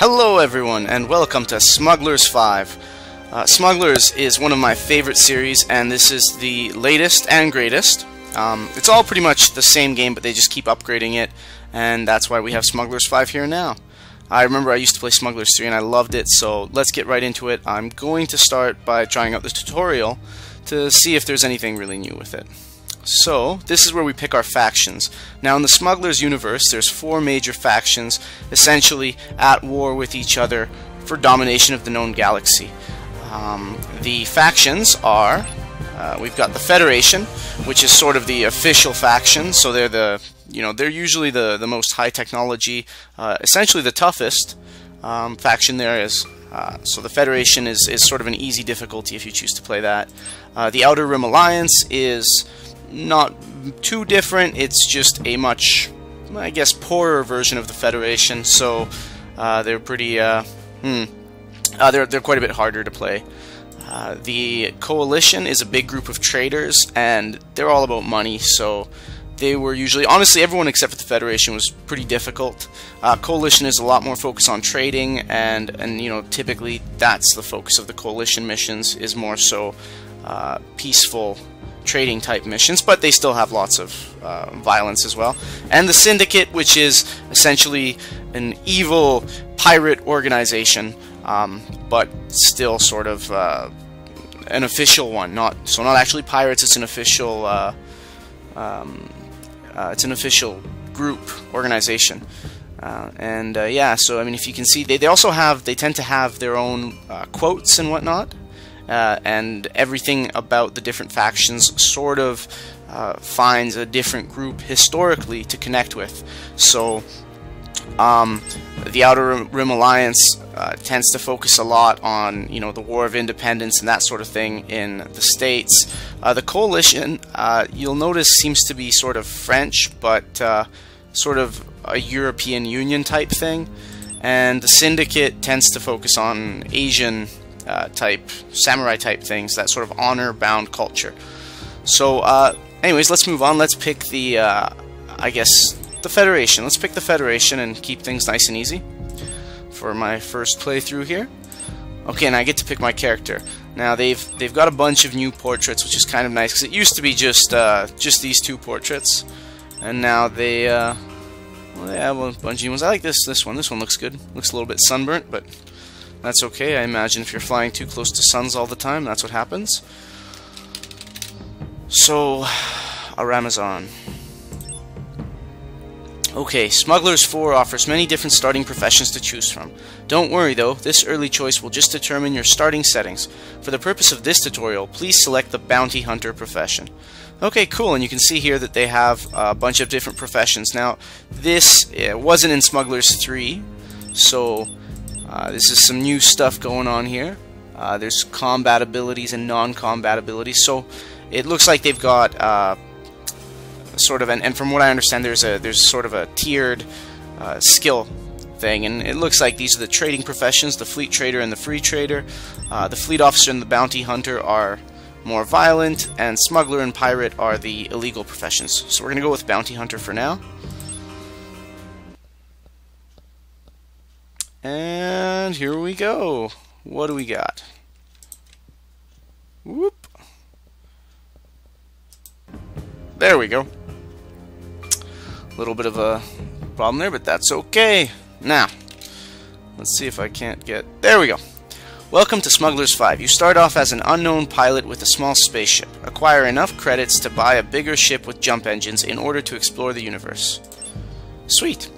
Hello everyone, and welcome to Smugglers 5. Smugglers is one of my favorite series, and this is the latest and greatest. It's all pretty much the same game, but they just keep upgrading it, and that's why we have Smugglers 5 here now. I remember I used to play Smugglers 3 and I loved it, so let's get right into it. I'm going to start by trying out this tutorial to see if there's anything really new with it. So, this is where we pick our factions. Now, in the Smugglers universe, there's four major factions, essentially at war with each other for domination of the known galaxy. The factions are, we've got the Federation, which is sort of the official faction, so they're the, they're usually the most high technology, essentially the toughest faction there is. So the Federation is sort of an easy difficulty if you choose to play that. The Outer Rim Alliance is not too different, it's just a much, I guess, poorer version of the Federation, so they're pretty, they're quite a bit harder to play. The Coalition is a big group of traders, and they're all about money, so they were usually, honestly, everyone except for the Federation was pretty difficult. Coalition is a lot more focused on trading, and typically that's the focus of the Coalition missions, is more so peaceful trading type missions, but they still have lots of violence as well. And the Syndicate, which is essentially an evil pirate organization, but still sort of an official one. Not actually pirates. It's an official group organization. Yeah, so I mean, if you can see, they also have, they tend to have their own quotes and whatnot. And everything about the different factions sort of finds a different group historically to connect with. So the Outer Rim Alliance tends to focus a lot on the War of Independence and that sort of thing in the States. The Coalition, you'll notice, seems to be sort of French, but sort of a European Union type thing. And the Syndicate tends to focus on Asian type, samurai type things, that sort of honor-bound culture. So, anyways, let's move on. Let's pick the, I guess, the Federation. Let's pick the Federation and keep things nice and easy for my first playthrough here. Okay, and I get to pick my character. Now, they've got a bunch of new portraits, which is kind of nice, because it used to be just these two portraits, and now they, well, they have a bunch of new ones. I like this one. This one looks good. Looks a little bit sunburnt, but that's okay. I imagine if you're flying too close to suns all the time, that's what happens. So, Aramazon. Okay, Smugglers 4 offers many different starting professions to choose from. Don't worry though, this early choice will just determine your starting settings. For the purpose of this tutorial, please select the Bounty Hunter profession. Okay, cool, and you can see here that they have a bunch of different professions. Now, this wasn't in Smugglers 3, so this is some new stuff going on here. There's combat abilities and non-combat abilities, so it looks like they've got sort of, and from what I understand, there's sort of a tiered skill thing, and it looks like these are the trading professions: the fleet trader and the free trader. The fleet officer and the bounty hunter are more violent, and smuggler and pirate are the illegal professions. So we're gonna go with bounty hunter for now. And here we go. What do we got? Whoop. There we go. A little bit of a problem there, but that's okay. Now, let's see if I can't get... There we go. Welcome to Smugglers 5. You start off as an unknown pilot with a small spaceship. Acquire enough credits to buy a bigger ship with jump engines in order to explore the universe. Sweet.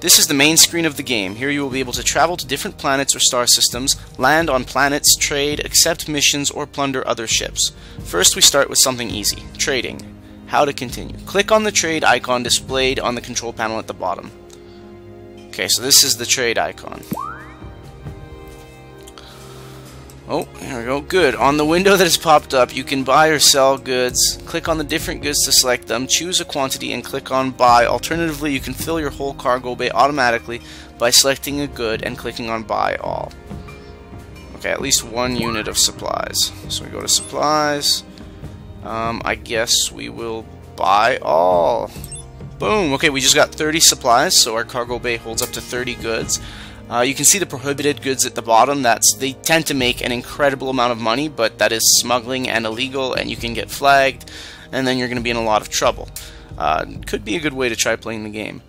This is the main screen of the game. Here you will be able to travel to different planets or star systems, land on planets, trade, accept missions, or plunder other ships. First we start with something easy, trading. How to continue. Click on the trade icon displayed on the control panel at the bottom. Okay, so this is the trade icon. Oh, here we go. Good. On the window that has popped up, you can buy or sell goods. Click on the different goods to select them. Choose a quantity and click on buy. Alternatively, you can fill your whole cargo bay automatically by selecting a good and clicking on buy all. Okay, at least 1 unit of supplies. So we go to supplies. I guess we will buy all. Boom. Okay, we just got 30 supplies, so our cargo bay holds up to 30 goods. You can see the prohibited goods at the bottom. They tend to make an incredible amount of money, but that is smuggling and illegal, and you can get flagged, and then you're going to be in a lot of trouble. Could be a good way to try playing the game.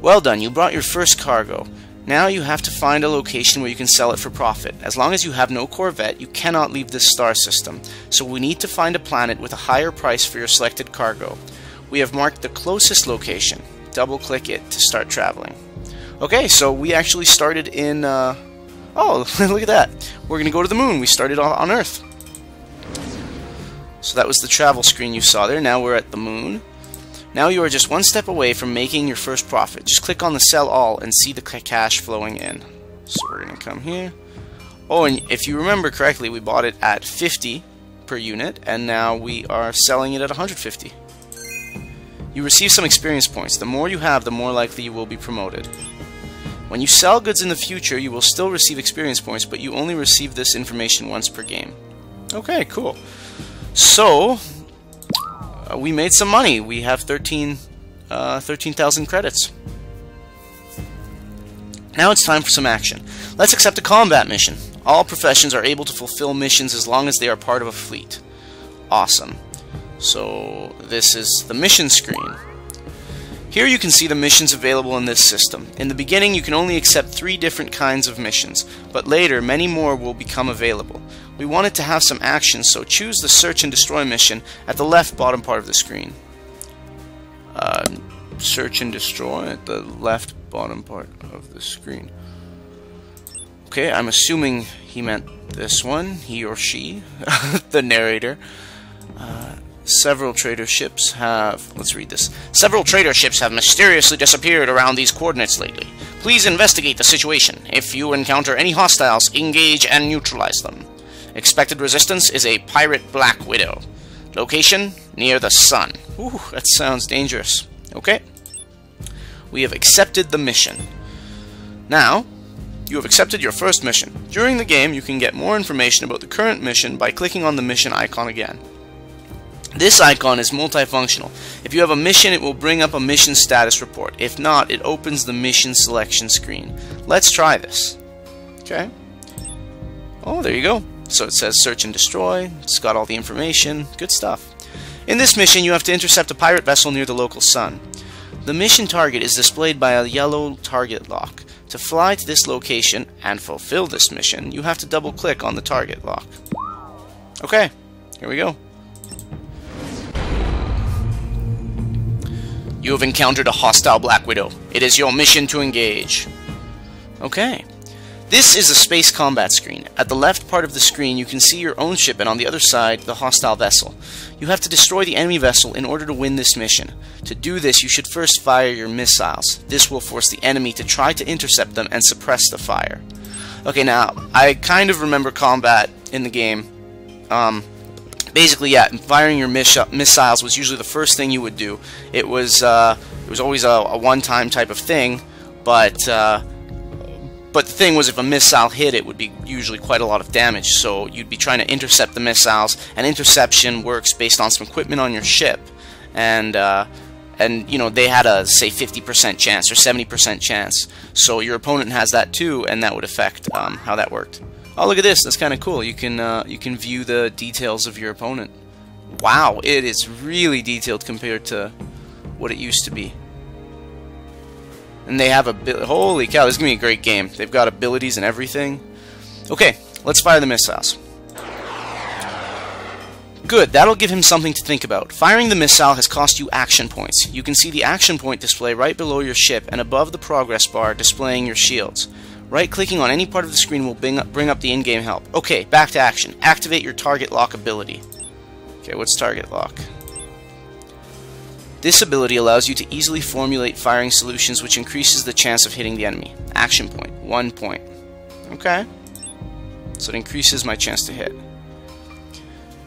Well done, you brought your first cargo. Now you have to find a location where you can sell it for profit. As long as you have no Corvette, you cannot leave this star system, so we need to find a planet with a higher price for your selected cargo. We have marked the closest location. Double-click it to start traveling. Okay, so we actually started in... oh, look at that. We're going to go to the moon. We started on Earth. So that was the travel screen you saw there. Now we're at the moon. Now you are just one step away from making your first profit. Just click on the sell all and see the cash flowing in. So we're going to come here. Oh, and if you remember correctly, we bought it at 50 per unit, and now we are selling it at 150. You receive some experience points. The more you have, the more likely you will be promoted. When you sell goods in the future, you will still receive experience points, but you only receive this information once per game. Okay, cool. So... we made some money. We have 13,000 credits. Now it's time for some action. Let's accept a combat mission. All professions are able to fulfill missions as long as they are part of a fleet. Awesome. So this is the mission screen. Here you can see the missions available in this system. In the beginning, you can only accept 3 different kinds of missions, but later many more will become available. We wanted to have some action, so choose the search and destroy mission at the left bottom part of the screen. Search and destroy at the left bottom part of the screen. Okay, I'm assuming he meant this one, he or she, the narrator. Several trader ships have... let's read this. Several trader ships have mysteriously disappeared around these coordinates lately. Please investigate the situation. If you encounter any hostiles, engage and neutralize them. Expected resistance is a pirate Black Widow. Location, near the sun. Ooh, that sounds dangerous. Okay. We have accepted the mission. Now, you have accepted your first mission. During the game, you can get more information about the current mission by clicking on the mission icon again. This icon is multifunctional. If you have a mission, it will bring up a mission status report. If not, it opens the mission selection screen. Let's try this. Okay. Oh, there you go. So it says search and destroy. It's got all the information. Good stuff. In this mission, you have to intercept a pirate vessel near the local sun. The mission target is displayed by a yellow target lock. To fly to this location and fulfill this mission, you have to double-click on the target lock. Okay. Here we go. You have encountered a hostile Black Widow. It is your mission to engage. Okay. This is a space combat screen. At the left part of the screen, you can see your own ship and on the other side, the hostile vessel. You have to destroy the enemy vessel in order to win this mission. To do this, you should first fire your missiles. This will force the enemy to try to intercept them and suppress the fire. Okay, now, I kind of remember combat in the game. Basically, yeah, firing your missiles was usually the first thing you would do. It was always a one-time type of thing, but the thing was, if a missile hit, it would be usually quite a lot of damage. So you'd be trying to intercept the missiles, and interception works based on some equipment on your ship, and you know, they had a say 50% chance or 70% chance. So your opponent has that too, and that would affect how that worked. Oh, look at this. That's kind of cool. You can view the details of your opponent. Wow, it is really detailed compared to what it used to be. And they have a... holy cow, this is going to be a great game. They've got abilities and everything. Okay, let's fire the missiles. Good, that'll give him something to think about. Firing the missile has cost you action points. You can see the action point display right below your ship and above the progress bar displaying your shields. Right-clicking on any part of the screen will bring up the in-game help. Okay, back to action. Activate your target lock ability. Okay, what's target lock? This ability allows you to easily formulate firing solutions, which increases the chance of hitting the enemy. Action point, 1 point. Okay. So it increases my chance to hit.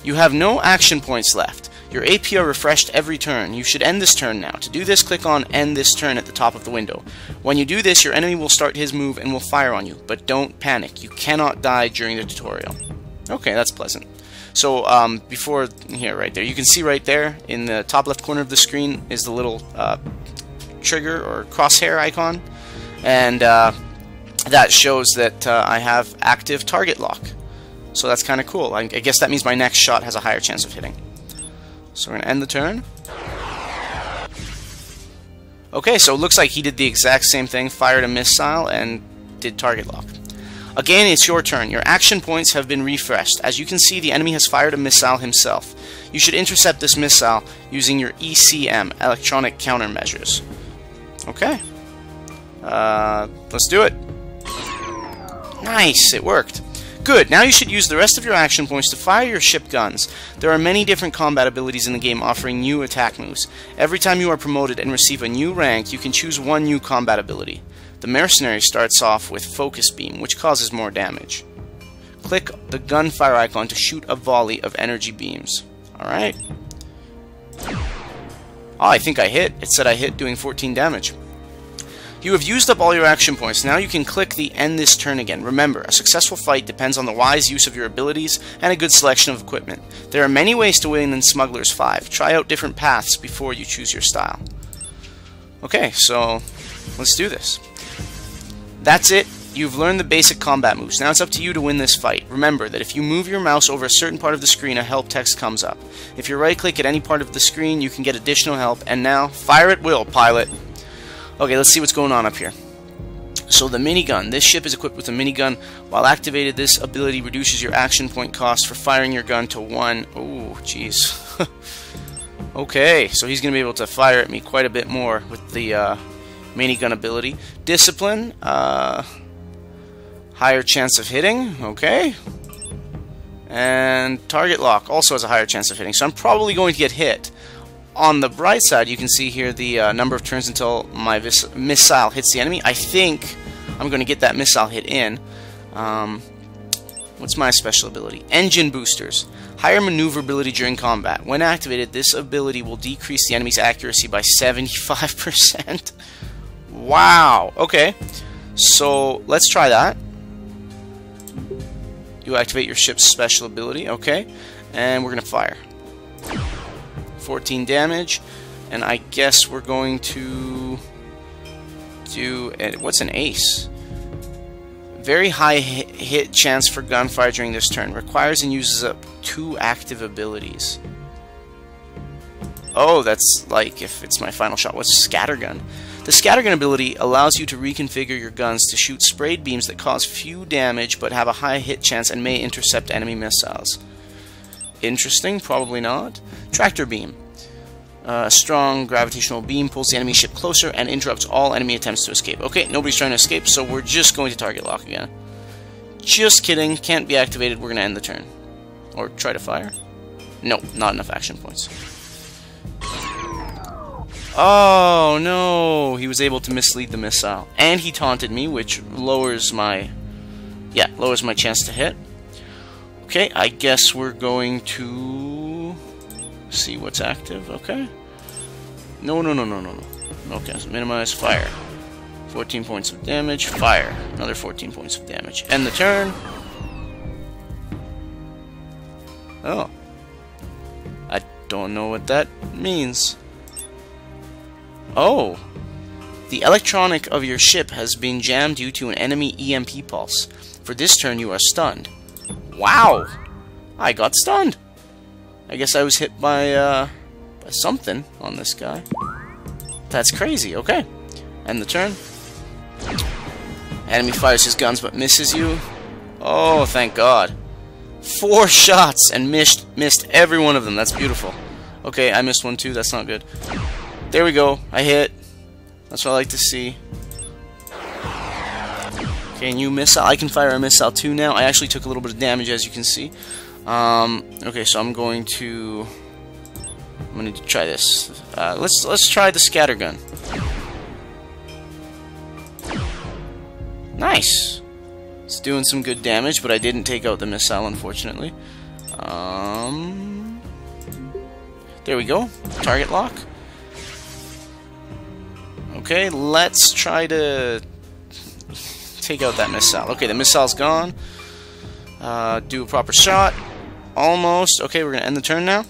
You have no action points left. Your AP are refreshed every turn. You should end this turn now. To do this, click on End This Turn at the top of the window. When you do this, your enemy will start his move and will fire on you, but don't panic. You cannot die during the tutorial. Okay, that's pleasant. So, before... here, right there. You can see right there, in the top left corner of the screen, is the little trigger or crosshair icon. And that shows that I have active target lock. So that's kind of cool. I guess that means my next shot has a higher chance of hitting. So we're going to end the turn. Okay, so it looks like he did the exact same thing, fired a missile and did target lock. Again, it's your turn. Your action points have been refreshed. As you can see, the enemy has fired a missile himself. You should intercept this missile using your ECM, electronic countermeasures. Okay. Let's do it. Nice, it worked. Good, now you should use the rest of your action points to fire your ship guns. There are many different combat abilities in the game offering new attack moves. Every time you are promoted and receive a new rank, you can choose one new combat ability. The mercenary starts off with Focus Beam, which causes more damage. Click the gunfire icon to shoot a volley of energy beams. Alright. Oh, I think I hit. It said I hit, doing 14 damage. You have used up all your action points. Now you can click the end this turn again. Remember, a successful fight depends on the wise use of your abilities and a good selection of equipment. There are many ways to win in Smugglers 5. Try out different paths before you choose your style. Okay, so let's do this. That's it. You've learned the basic combat moves. Now it's up to you to win this fight. Remember that if you move your mouse over a certain part of the screen, a help text comes up. If you right-click at any part of the screen, you can get additional help. And now, fire at will, pilot. Okay, let's see what's going on up here. So the minigun. This ship is equipped with a minigun. While activated, this ability reduces your action point cost for firing your gun to 1. Oh, jeez. Okay, so he's going to be able to fire at me quite a bit more with the minigun ability. Discipline. Higher chance of hitting. Okay. And target lock also has a higher chance of hitting. So I'm probably going to get hit. On the bright side, you can see here the number of turns until my missile hits the enemy. I think I'm going to get that missile hit in. What's my special ability? Engine boosters. Higher maneuverability during combat. When activated, this ability will decrease the enemy's accuracy by 75%. Wow. Okay. So let's try that. You activate your ship's special ability. Okay. And we're going to fire. 14 damage, and I guess we're going to do what's an ace? Very high hit chance for gunfire during this turn. Requires and uses up 2 active abilities. Oh, that's like if it's my final shot. What's scattergun? The scattergun ability allows you to reconfigure your guns to shoot sprayed beams that cause few damage but have a high hit chance and may intercept enemy missiles. Interesting, probably not. Tractor beam. A strong gravitational beam pulls the enemy ship closer and interrupts all enemy attempts to escape. Okay, nobody's trying to escape, so we're just going to target lock again. Just kidding, can't be activated. We're going to end the turn. Or try to fire. No, not enough action points. Oh, no. He was able to mislead the missile. And he taunted me, which lowers my... yeah, lowers my chance to hit. Okay, I guess we're going to see what's active. Okay. No. Okay, so minimize, fire. 14 points of damage, fire. Another 14 points of damage. End the turn. Oh. I don't know what that means. Oh. The electronic of your ship has been jammed due to an enemy EMP pulse. For this turn, you are stunned. Wow, I got stunned. I guess I was hit by something on this guy. That's crazy. Okay, end the turn. Enemy fires his guns but misses you. Oh, thank God. 4 shots and missed every one of them. That's beautiful. Okay, I missed one too. That's not good. There we go. I hit. That's what I like to see. Okay, new missile. I can fire a missile too now. I actually took a little bit of damage, as you can see. Okay, so I'm going to try this. Let's try the scattergun. Nice. It's doing some good damage, but I didn't take out the missile, unfortunately. There we go. Target lock. Okay, let's try to take out that missile. Okay, the missile's gone. Do a proper shot. Almost. Okay, we're going to end the turn now.